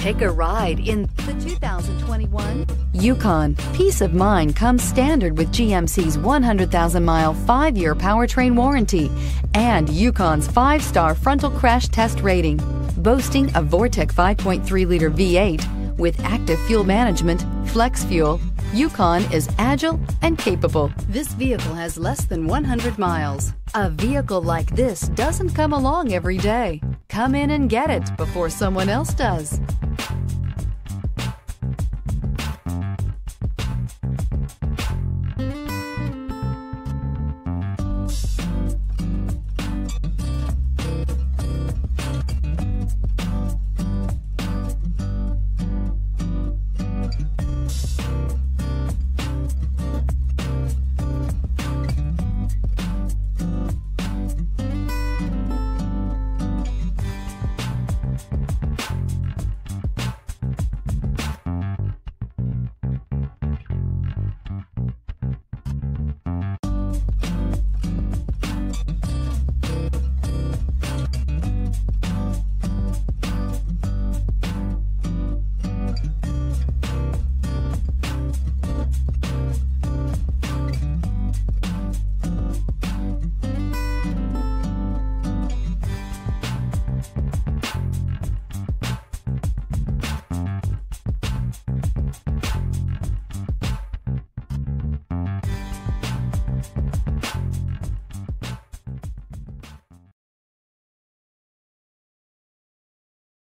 Take a ride in the 2021 Yukon. Peace of mind comes standard with GMC's 100,000-mile 5-year powertrain warranty and Yukon's 5-star frontal crash test rating. Boasting a Vortec 5.3-liter V8 with active fuel management, flex fuel, Yukon is agile and capable. This vehicle has less than 100 miles. A vehicle like this doesn't come along every day. Come in and get it before someone else does.